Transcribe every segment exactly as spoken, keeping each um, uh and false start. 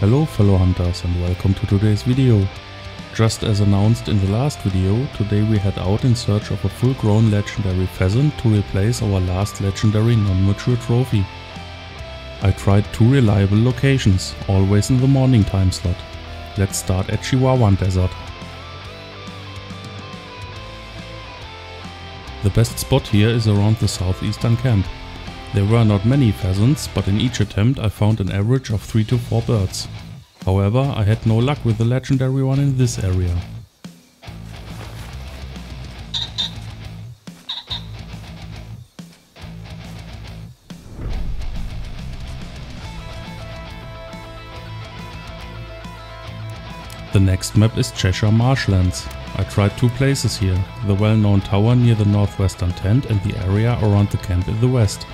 Hello fellow hunters and welcome to today's video. Just as announced in the last video, today we head out in search of a full-grown legendary pheasant to replace our last legendary non-mature trophy. I tried two reliable locations, always in the morning time slot. Let's start at Chihuahuan Desert. The best spot here is around the southeastern camp. There were not many pheasants, but in each attempt I found an average of three to four birds. However, I had no luck with the legendary one in this area. The next map is Cheshire Marshlands. I tried two places here, the well-known tower near the northwestern tent and the area around the camp in the west.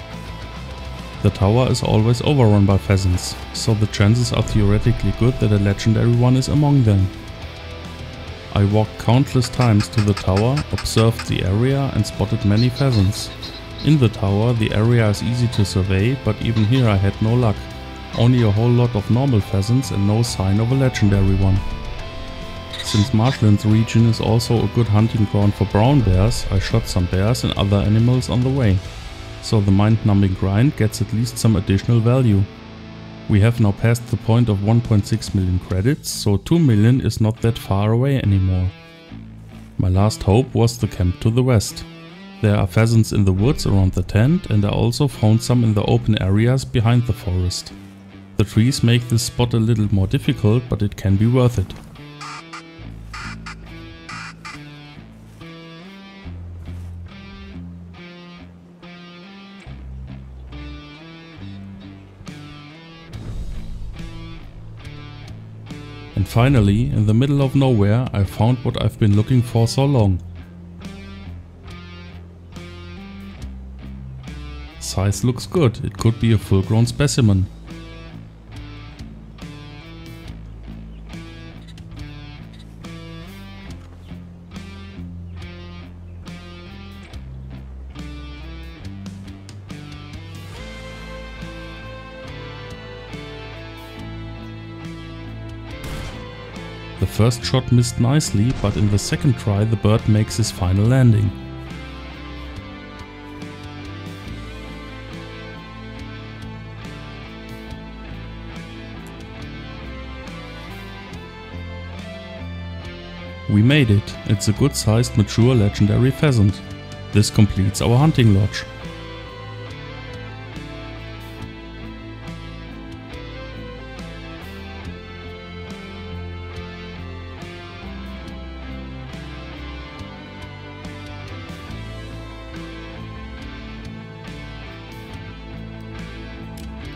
The tower is always overrun by pheasants, so the chances are theoretically good that a legendary one is among them. I walked countless times to the tower, observed the area and spotted many pheasants. In the tower the area is easy to survey, but even here I had no luck. Only a whole lot of normal pheasants and no sign of a legendary one. Since Marshlands region is also a good hunting ground for brown bears, I shot some bears and other animals on the way. So the mind-numbing grind gets at least some additional value. We have now passed the point of one point six million credits, so two million is not that far away anymore. My last hope was the camp to the west. There are pheasants in the woods around the tent, and I also found some in the open areas behind the forest. The trees make this spot a little more difficult, but it can be worth it. And finally, in the middle of nowhere, I found what I've been looking for so long. Size looks good, it could be a full-grown specimen. The first shot missed nicely, but in the second try the bird makes his final landing. We made it, it's a good sized mature legendary pheasant. This completes our hunting lodge.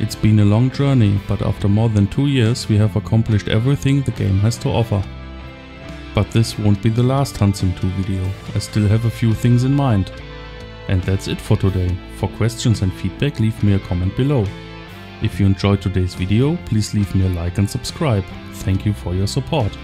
It's been a long journey, but after more than two years we have accomplished everything the game has to offer. But this won't be the last Hunting two video, I still have a few things in mind. And that's it for today. For questions and feedback leave me a comment below. If you enjoyed today's video, please leave me a like and subscribe. Thank you for your support.